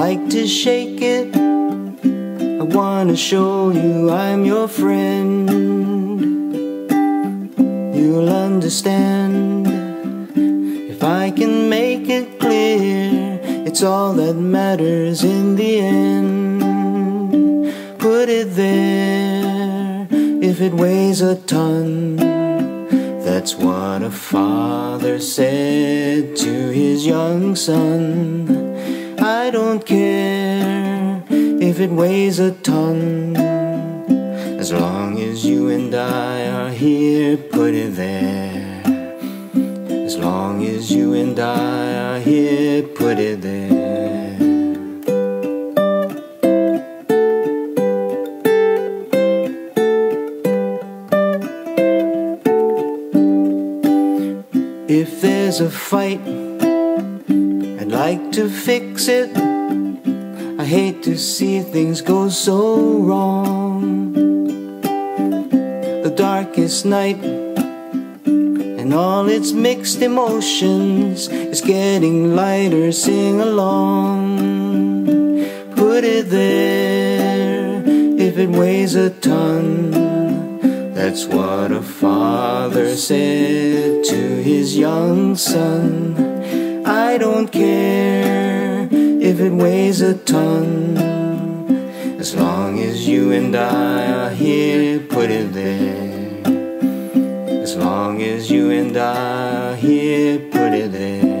like to shake it. I wanna show you I'm your friend. You'll understand if I can make it clear. It's all that matters in the end. Put it there if it weighs a ton. That's what a father said to his young son. I don't care if it weighs a ton. As long as you and I are here, put it there. As long as you and I are here, put it there. If there's a fight, I'd like to fix it. I hate to see things go so wrong. The darkest night and all its mixed emotions is getting lighter, sing along. Put it there if it weighs a ton. That's what a father said to his young son. I don't care if it weighs a ton. As long as you and I are here, put it there. As long as you and I are here, put it there.